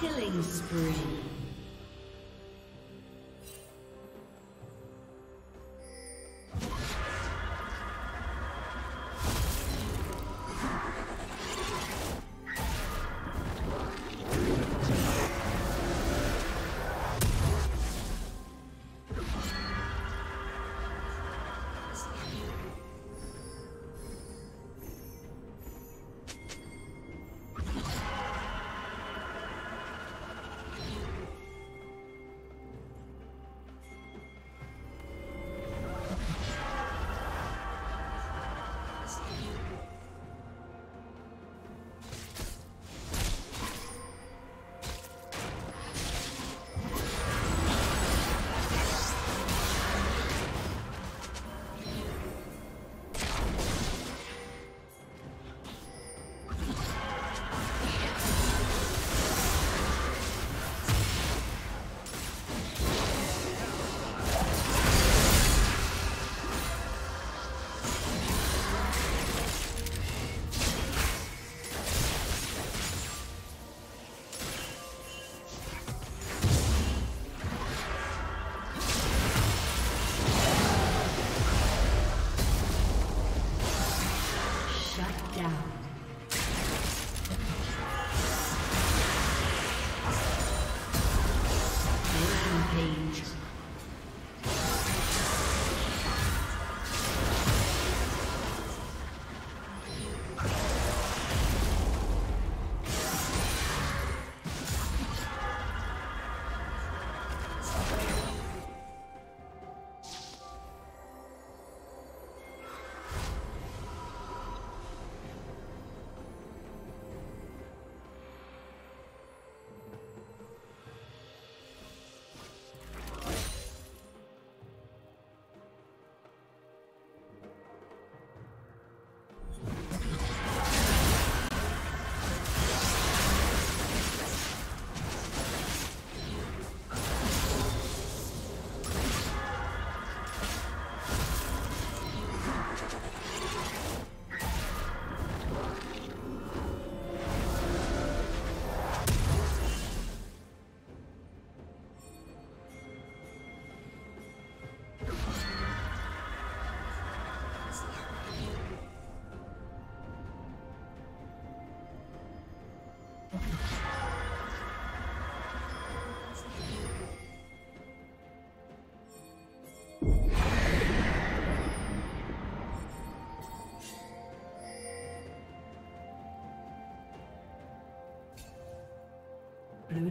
Killing spree. Blue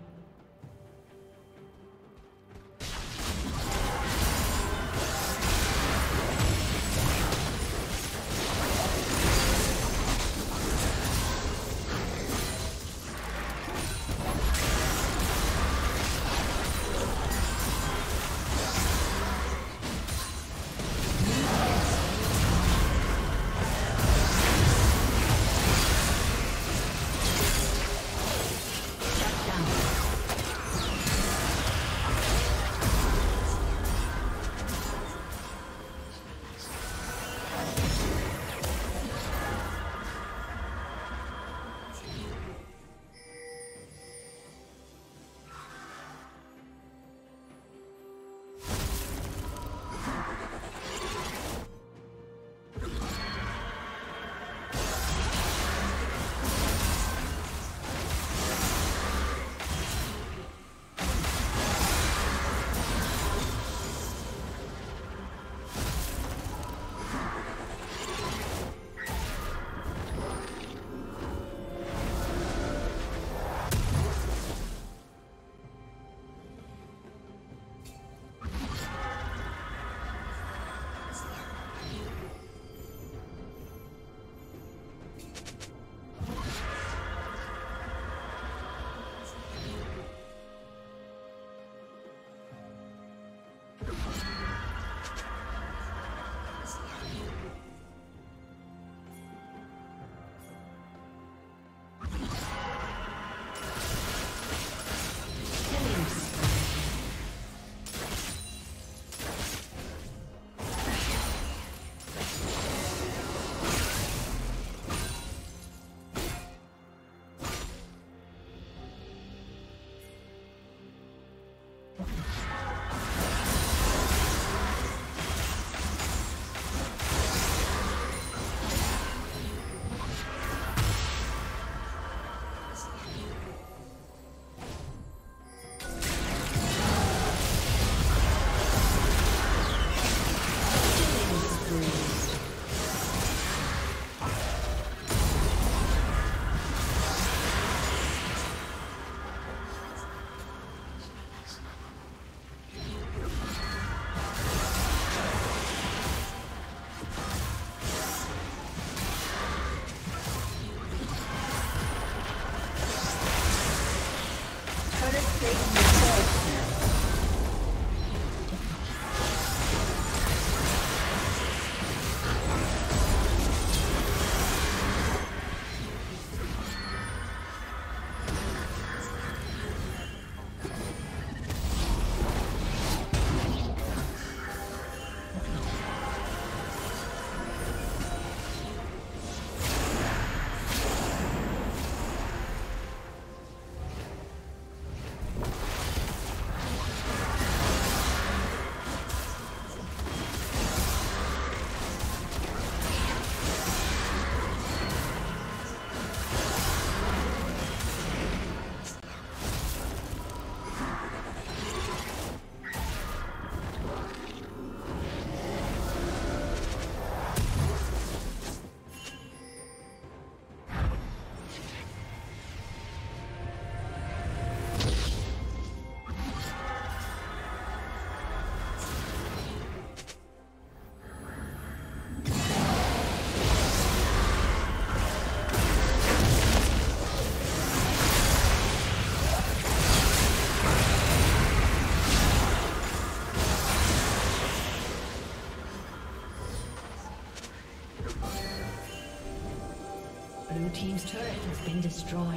Blue team's turret has been destroyed.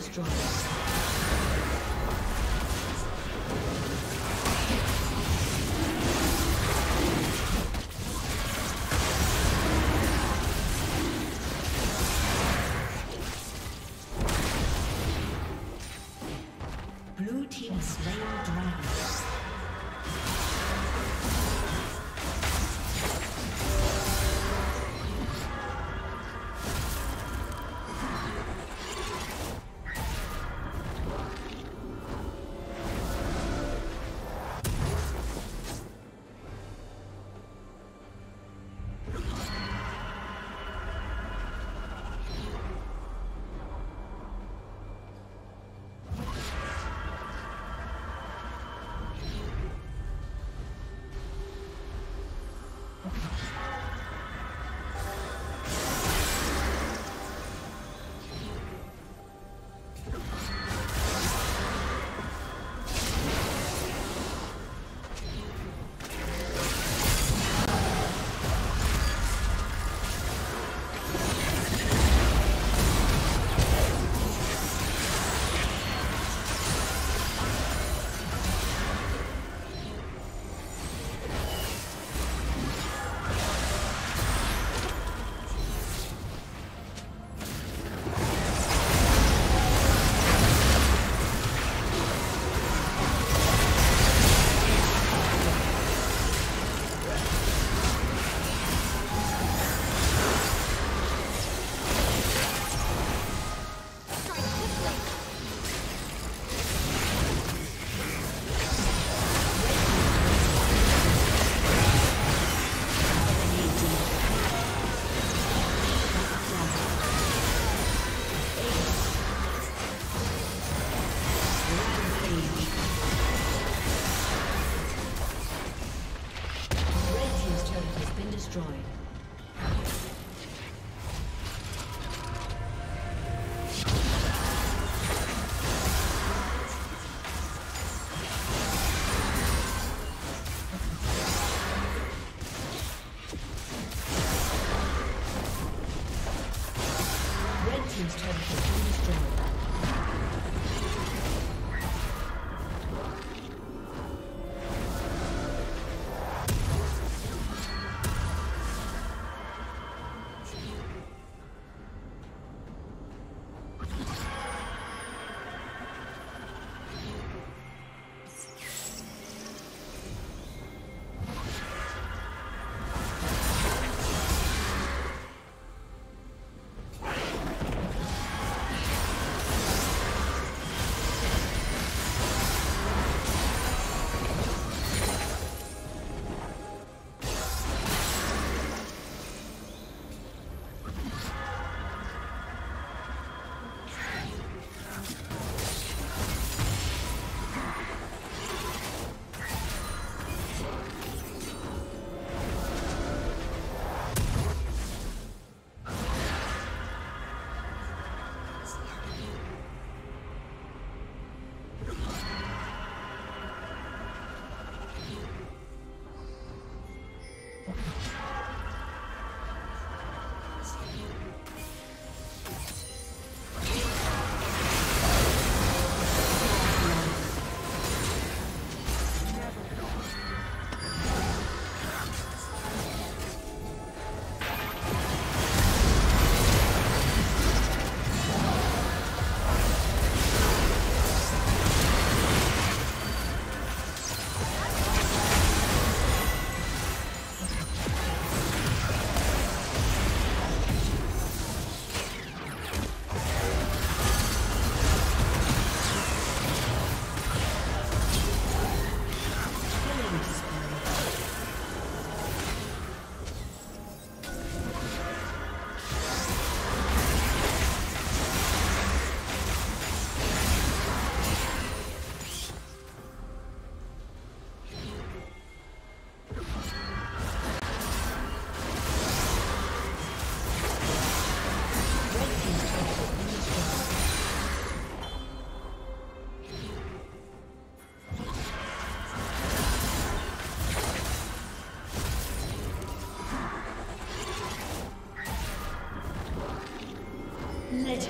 destroyed. Legendary.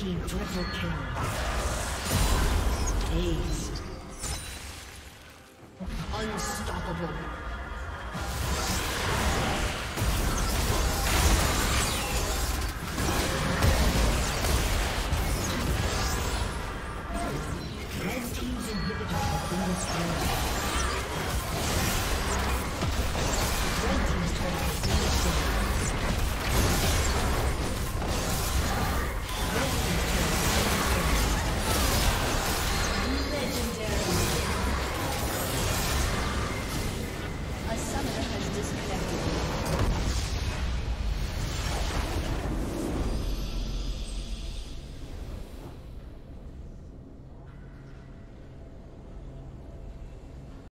team triple kill. Aced. Unstoppable.